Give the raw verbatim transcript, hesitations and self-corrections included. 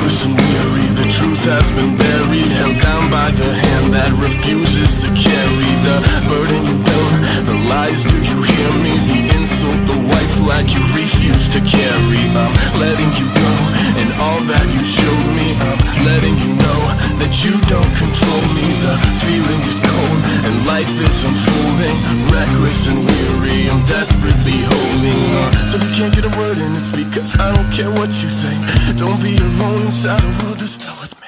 hopeless and weary. The truth has been buried, held down by the hand that refuses to carry the burden you bear. The lies, do you hear me? The insult, the white flag you refuse to carry. I'm letting you go, and all that you showed me. I'm letting you know that you don't control me. The feeling is cold, and life is unfolding, reckless and weary. I'm desperately holding on, so you can't get a word in. It's because I don't care what you think. Don't be alone inside a world that's filled with